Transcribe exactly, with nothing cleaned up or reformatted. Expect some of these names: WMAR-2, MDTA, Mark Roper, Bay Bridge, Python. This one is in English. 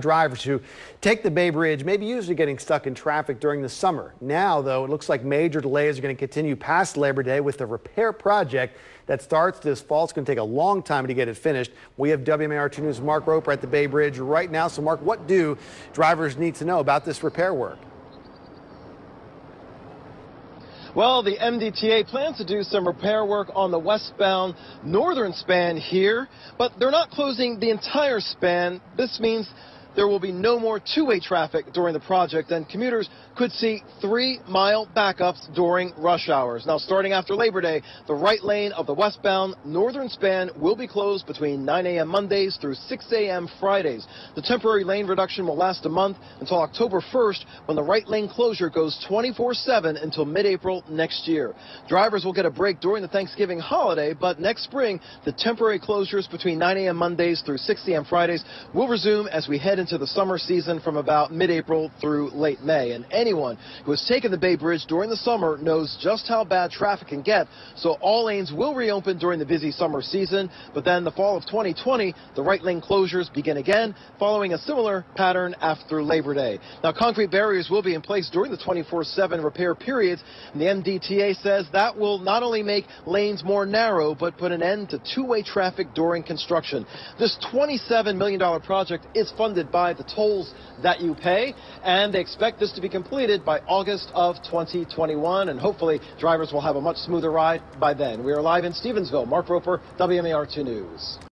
drivers who take the Bay Bridge may be used to getting stuck in traffic during the summer. Now, though, it looks like major delays are going to continue past Labor Day with the repair project that starts this fall. It's going to take a long time to get it finished. We have W M A R two News' Mark Roper at the Bay Bridge right now. So, Mark, what do drivers need to know about this repair work? Well, the M D T A plans to do some repair work on the westbound northern span here, but they're not closing the entire span. This means there will be no more two-way traffic during the project, and commuters could see three-mile backups during rush hours. Now, starting after Labor Day, the right lane of the westbound northern span will be closed between nine A M Mondays through six A M Fridays. The temporary lane reduction will last a month until October first, when the right lane closure goes twenty-four seven until mid-April next year. Drivers will get a break during the Thanksgiving holiday, but next spring, the temporary closures between nine A M Mondays through six A M Fridays will resume as we head into the summer season from about mid-April through late May. And anyone who has taken the Bay Bridge during the summer knows just how bad traffic can get, so all lanes will reopen during the busy summer season. But then the fall of twenty twenty, the right lane closures begin again, following a similar pattern after Labor Day. Now, concrete barriers will be in place during the twenty-four seven repair periods, and the M D T A says that will not only make lanes more narrow, but put an end to two-way traffic during construction. This twenty-seven million dollar project is funded by the tolls that you pay, and they expect this to be completed by August of twenty twenty-one, and hopefully drivers will have a much smoother ride by then. We are live in Stevensville. Mark Roper, W M A R two News.